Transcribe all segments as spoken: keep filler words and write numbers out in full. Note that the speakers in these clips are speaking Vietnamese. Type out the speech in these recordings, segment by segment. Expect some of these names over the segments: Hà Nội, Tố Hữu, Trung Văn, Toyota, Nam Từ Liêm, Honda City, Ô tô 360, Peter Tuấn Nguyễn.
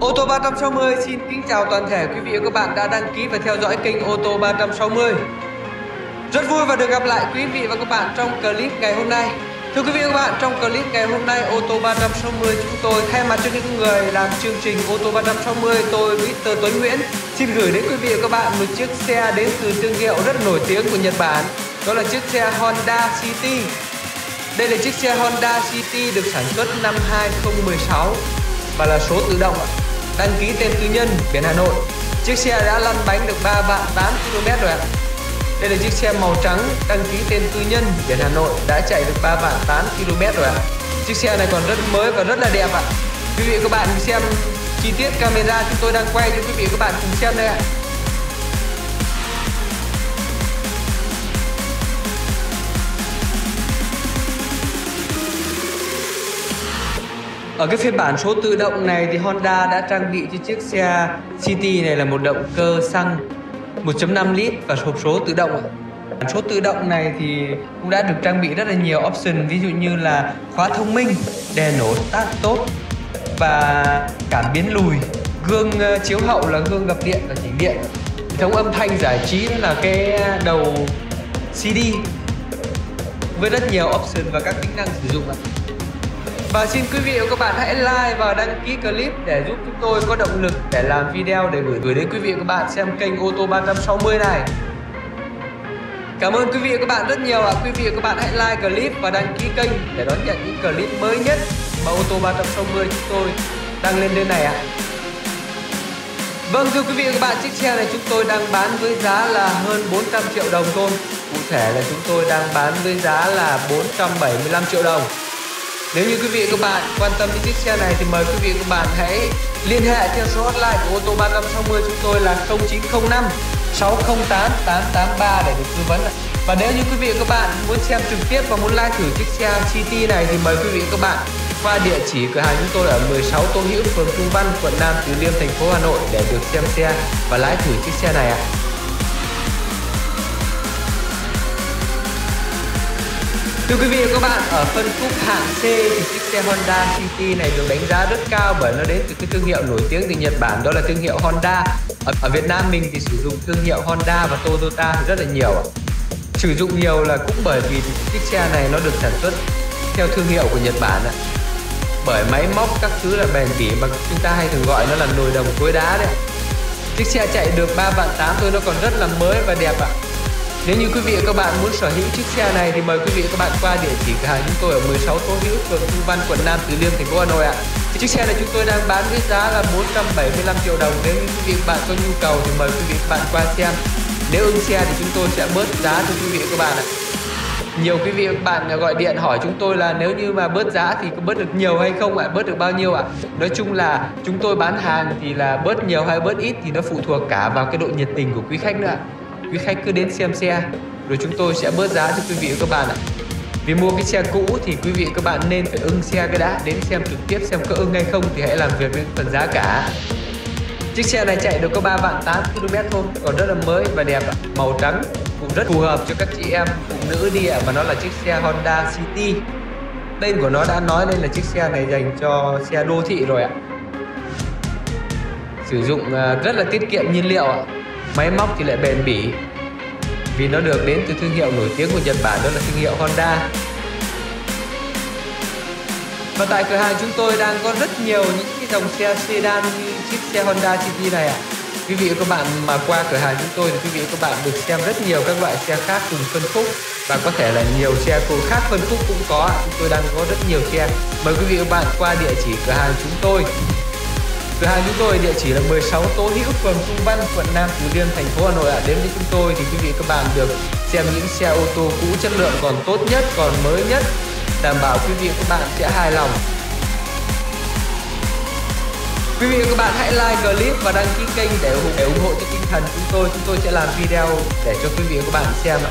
Ô tô ba trăm sáu mươi xin kính chào toàn thể quý vị và các bạn đã đăng ký và theo dõi kênh Ô tô ba trăm sáu mươi. Rất vui và được gặp lại quý vị và các bạn trong clip ngày hôm nay. Thưa quý vị và các bạn, trong clip ngày hôm nay Ô tô ba trăm sáu mươi chúng tôi thay mặt cho những người làm chương trình Ô tô ba trăm sáu mươi, tôi Peter Tuấn Nguyễn xin gửi đến quý vị và các bạn một chiếc xe đến từ thương hiệu rất nổi tiếng của Nhật Bản, đó là chiếc xe Honda City. Đây là chiếc xe Honda City được sản xuất năm hai không một sáu và là số tự động, đăng ký tên tư nhân, biển Hà Nội. Chiếc xe đã lăn bánh được ba vạn tám nghìn ki lô mét rồi ạ. Đây là chiếc xe màu trắng, đăng ký tên tư nhân, biển Hà Nội, đã chạy được ba vạn tám nghìn ki lô mét rồi ạ. Chiếc xe này còn rất mới và rất là đẹp ạ. Quý vị các bạn xem chi tiết camera chúng tôi đang quay cho quý vị các bạn cùng xem đây ạ. Ở cái phiên bản số tự động này thì Honda đã trang bị cho chiếc xe City này là một động cơ xăng một phẩy năm lít và hộp số tự động. Bản số tự động này thì cũng đã được trang bị rất là nhiều option, ví dụ như là khóa thông minh, đèn nổ tác tốt và cảm biến lùi, gương chiếu hậu là gương gập điện và chỉnh điện, hệ thống âm thanh giải trí là cái đầu xê đê với rất nhiều option và các tính năng sử dụng. Và xin quý vị và các bạn hãy like và đăng ký clip để giúp chúng tôi có động lực để làm video để gửi gửi đến quý vị và các bạn xem kênh Ô tô ba trăm sáu mươi này. Cảm ơn quý vị và các bạn rất nhiều ạ. Quý vị và các bạn hãy like clip và đăng ký kênh để đón nhận những clip mới nhất mà Ô tô ba trăm sáu mươi chúng tôi đang lên trên này ạ. Vâng, thưa quý vị và các bạn, chiếc xe này chúng tôi đang bán với giá là hơn bốn trăm triệu đồng thôi. Cụ thể là chúng tôi đang bán với giá là bốn trăm bảy mươi lăm triệu đồng. Nếu như quý vị và các bạn quan tâm đến chiếc xe này thì mời quý vị và các bạn hãy liên hệ theo số hotline của Ô tô ba trăm sáu mươi chúng tôi là không chín không năm sáu không tám tám tám ba để được tư vấn. Và nếu như quý vị và các bạn muốn xem trực tiếp và muốn lái thử chiếc xe City này thì mời quý vị và các bạn qua địa chỉ cửa hàng chúng tôi ở mười sáu Tố Hữu, phường Trung Văn, quận Nam Từ Liêm, thành phố Hà Nội để được xem xe và lái thử chiếc xe này ạ. À. Thưa quý vị và các bạn, ở phân khúc hạng C thì chiếc xe Honda City này được đánh giá rất cao bởi nó đến từ cái thương hiệu nổi tiếng từ Nhật Bản, đó là thương hiệu Honda. Ở, ở Việt Nam mình thì sử dụng thương hiệu Honda và Toyota rất là nhiều. Sử dụng nhiều là cũng bởi vì chiếc xe này nó được sản xuất theo thương hiệu của Nhật Bản. Bởi máy móc các thứ là bền bỉ mà chúng ta hay thường gọi nó là nồi đồng cối đá đấy. Chiếc xe chạy được ba vạn tám thôi, nó còn rất là mới và đẹp ạ. Nếu như quý vị và các bạn muốn sở hữu chiếc xe này thì mời quý vị và các bạn qua địa chỉ cửa hàng chúng tôi ở mười sáu Tố Hữu, phường Trung Văn, quận Nam Từ Liêm, thành phố Hà Nội ạ. Chiếc xe này chúng tôi đang bán với giá là bốn trăm bảy mươi lăm triệu đồng. Nếu như quý vị và các bạn có nhu cầu thì mời quý vị và các bạn qua xem. Nếu ưng xe thì chúng tôi sẽ bớt giá cho quý vị và các bạn ạ. Nhiều quý vị và các bạn gọi điện hỏi chúng tôi là nếu như mà bớt giá thì có bớt được nhiều hay không ạ? Bớt được bao nhiêu ạ? Nói chung là chúng tôi bán hàng thì là bớt nhiều hay bớt ít thì nó phụ thuộc cả vào cái độ nhiệt tình của quý khách nữa ạ. Quý khách cứ đến xem xe rồi chúng tôi sẽ bớt giá cho quý vị và các bạn ạ. Vì mua cái xe cũ thì quý vị và các bạn nên phải ưng xe cái đã, đến xem trực tiếp xem có ưng hay không thì hãy làm việc đến phần giá cả. Chiếc xe này chạy được có ba vạn tám ki lô mét thôi, còn rất là mới và đẹp ạ. Màu trắng cũng rất phù hợp cho các chị em phụ nữ đi ạ, mà nó là chiếc xe Honda City. Tên của nó đã nói đây là chiếc xe này dành cho xe đô thị rồi ạ. Sử dụng rất là tiết kiệm nhiên liệu ạ. Máy móc thì lại bền bỉ vì nó được đến từ thương hiệu nổi tiếng của Nhật Bản, đó là thương hiệu Honda. Và tại cửa hàng chúng tôi đang có rất nhiều những cái dòng xe sedan như chiếc xe Honda City này ạ. Quý vị và các bạn mà qua cửa hàng chúng tôi thì quý vị và các bạn được xem rất nhiều các loại xe khác cùng phân khúc và có thể là nhiều xe cùng khác phân khúc cũng có. Chúng tôi đang có rất nhiều xe. Mời quý vị và các bạn qua địa chỉ cửa hàng chúng tôi. Cửa hàng chúng tôi địa chỉ là mười sáu Tố Hữu, phường Trung Văn, quận Nam Từ Liêm, thành phố Hà Nội ạ. Đến với chúng tôi thì quý vị các bạn được xem những xe ô tô cũ chất lượng còn tốt nhất, còn mới nhất. Đảm bảo quý vị các bạn sẽ hài lòng. Quý vị các bạn hãy like clip và đăng ký kênh để ủng hộ, để ủng hộ cho tinh thần chúng tôi. Chúng tôi sẽ làm video để cho quý vị các bạn xem ạ.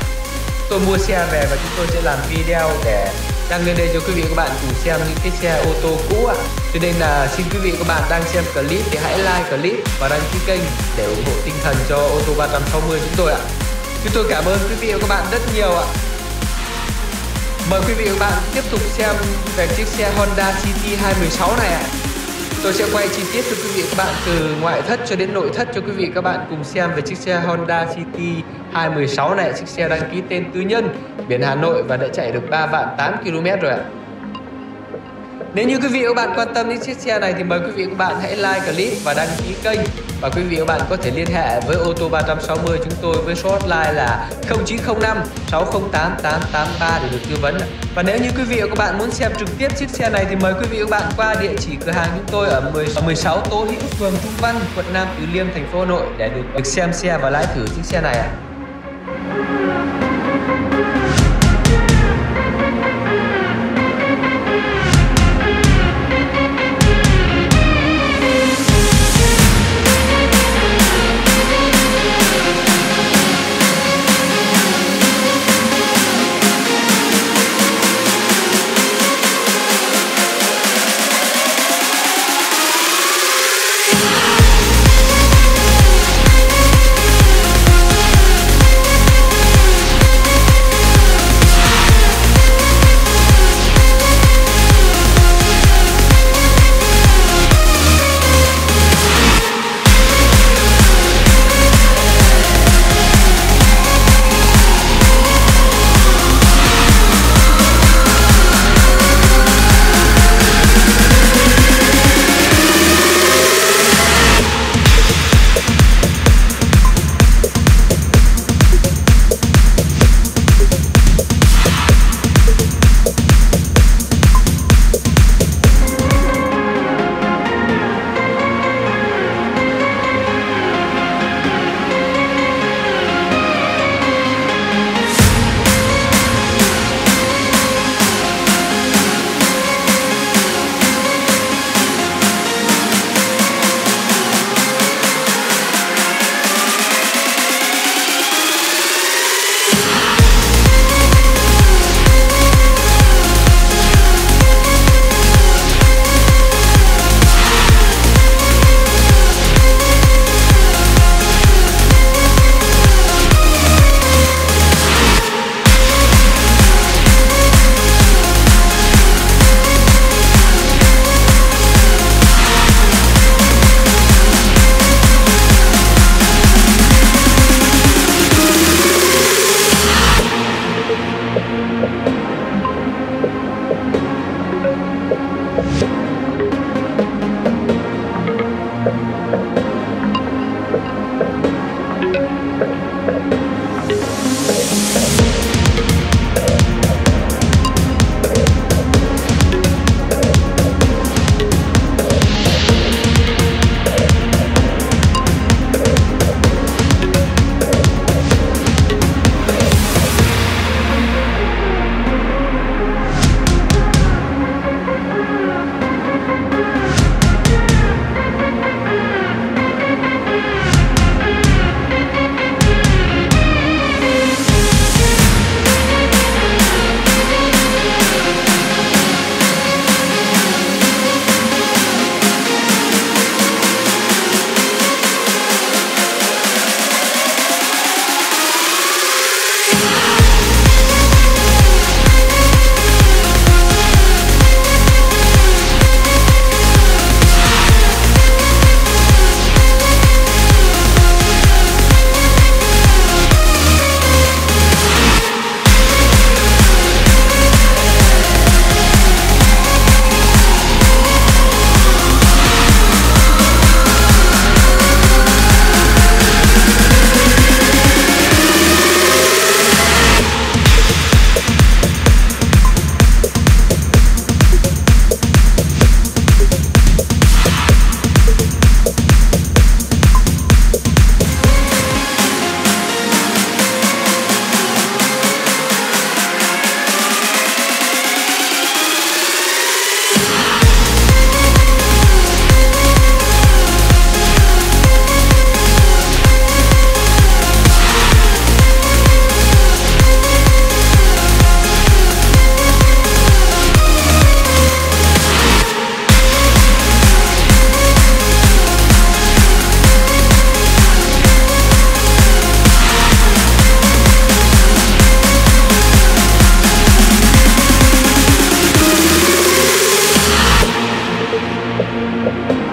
Tôi mua xe về và chúng tôi sẽ làm video để đăng lên đây cho quý vị các bạn cùng xem những cái xe ô tô cũ ạ. Cho nên là xin quý vị các bạn đang xem clip thì hãy like clip và đăng ký kênh để ủng hộ tinh thần cho Ô tô ba trăm sáu mươi chúng tôi ạ. Chúng tôi cảm ơn quý vị và các bạn rất nhiều ạ. Mời quý vị và các bạn tiếp tục xem về chiếc xe Honda City hai không một sáu này ạ. Tôi sẽ quay chi tiết cho quý vị các bạn từ ngoại thất cho đến nội thất cho quý vị các bạn cùng xem về chiếc xe Honda City hai mười sáu này. Chiếc xe đăng ký tên tư nhân, biển Hà Nội và đã chạy được ba vạn tám ki lô mét rồi ạ. Nếu như quý vị các bạn quan tâm đến chiếc xe này thì mời quý vị các bạn hãy like clip và đăng ký kênh. Và quý vị các bạn có thể liên hệ với ô tô ba sáu không chúng tôi với số hotline là không chín không năm sáu không tám tám tám ba để được tư vấn. Và nếu như quý vị các bạn muốn xem trực tiếp chiếc xe này thì mời quý vị các bạn qua địa chỉ cửa hàng chúng tôi ở mười sáu Tố Hữu, phường Trung Văn, quận Nam Từ Liêm, thành phố Hà Nội để được, được xem xe và lái thử chiếc xe này ạ. Thank you.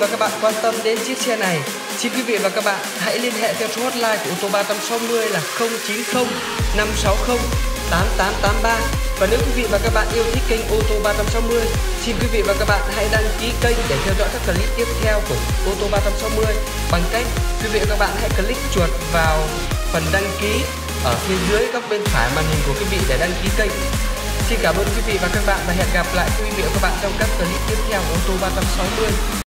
Và các bạn quan tâm đến chiếc xe này, xin quý vị và các bạn hãy liên hệ theo số hotline của ô tô ba sáu không là không chín không năm sáu không tám tám tám ba. Và nếu quý vị và các bạn yêu thích kênh ô tô ba sáu không, xin quý vị và các bạn hãy đăng ký kênh để theo dõi các clip tiếp theo của ô tô ba sáu không bằng cách quý vị và các bạn hãy click chuột vào phần đăng ký ở phía dưới góc bên phải màn hình của quý vị để đăng ký kênh. Xin cảm ơn quý vị và các bạn và hẹn gặp lại quý vị và các bạn trong các clip tiếp theo của ô tô ba sáu không.